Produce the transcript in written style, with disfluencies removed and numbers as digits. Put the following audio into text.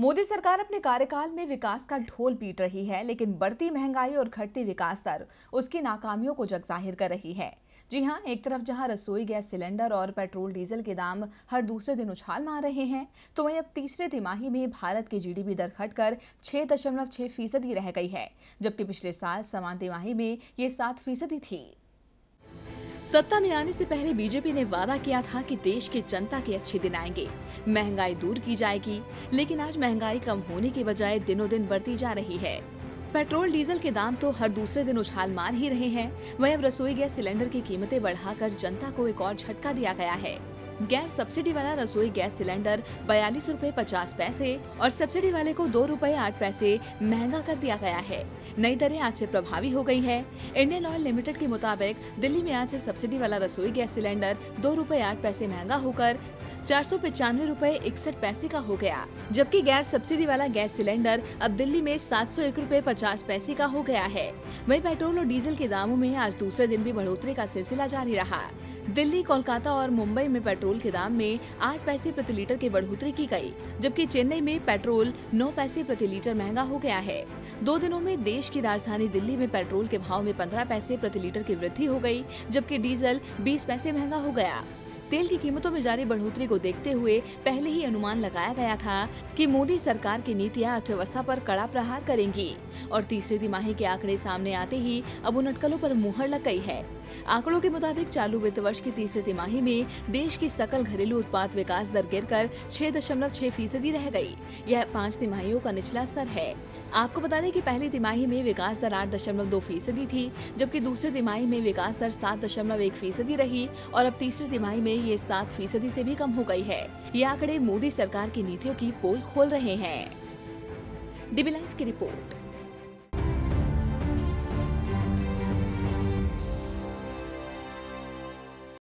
मोदी सरकार अपने कार्यकाल में विकास का ढोल पीट रही है, लेकिन बढ़ती महंगाई और घटती विकास दर उसकी नाकामियों को जग जाहिर कर रही है। जी हां, एक तरफ जहां रसोई गैस सिलेंडर और पेट्रोल डीजल के दाम हर दूसरे दिन उछाल मार रहे हैं, तो वहीं अब तीसरे तिमाही में भारत की GDP दर घटकर 6.6% रह गई है, जबकि पिछले साल समान तिमाही में ये 7% थी। सत्ता में आने से पहले बीजेपी ने वादा किया था कि देश की जनता के अच्छे दिन आएंगे, महंगाई दूर की जाएगी, लेकिन आज महंगाई कम होने के बजाय दिनों दिन बढ़ती जा रही है। पेट्रोल डीजल के दाम तो हर दूसरे दिन उछाल मार ही रहे हैं, वहीं अब रसोई गैस सिलेंडर की कीमतें बढ़ाकर जनता को एक और झटका दिया गया है। गैर सब्सिडी वाला रसोई गैस सिलेंडर 42 रुपए 50 पैसे और सब्सिडी वाले को 2 रुपए 8 पैसे महंगा कर दिया गया है। नई दरें आज से प्रभावी हो गई है। इंडियन ऑयल लिमिटेड के मुताबिक दिल्ली में आज से सब्सिडी वाला रसोई गैस सिलेंडर 2 रुपए 8 पैसे महंगा होकर 495 रुपए 61 पैसे का हो गया, जबकि गैर सब्सिडी वाला गैस सिलेंडर अब दिल्ली में 701 रुपए 50 पैसे का हो गया है। वहीं पेट्रोल और डीजल के दामों में आज दूसरे दिन भी बढ़ोतरी का सिलसिला जारी रहा। दिल्ली, कोलकाता और मुंबई में पेट्रोल के दाम में 8 पैसे प्रति लीटर की बढ़ोतरी की गई, जबकि चेन्नई में पेट्रोल 9 पैसे प्रति लीटर महंगा हो गया है। 2 दिनों में देश की राजधानी दिल्ली में पेट्रोल के भाव में 15 पैसे प्रति लीटर की वृद्धि हो गई, जबकि डीजल 20 पैसे महंगा हो गया। तेल की कीमतों में जारी बढ़ोतरी को देखते हुए पहले ही अनुमान लगाया गया था कि मोदी सरकार की नीतियां अर्थव्यवस्था पर कड़ा प्रहार करेंगी और तीसरी तिमाही के आंकड़े सामने आते ही अब उन अटकलों पर मुहर लग गई है। आंकड़ों के मुताबिक चालू वित्त वर्ष की तीसरी तिमाही में देश की सकल घरेलू उत्पाद विकास दर गिरकर 6.6% रह गई। यह 5 तिमाहियों का निचला स्तर है। आपको बता दें कि पहली तिमाही में विकास दर 8.2% थी, जबकि दूसरी तिमाही में विकास दर 7.1% रही और अब तीसरी तिमाही में ये 7% से भी कम हो गई है। ये आंकड़े मोदी सरकार की नीतियों की पोल खोल रहे हैं। DB Live की रिपोर्ट।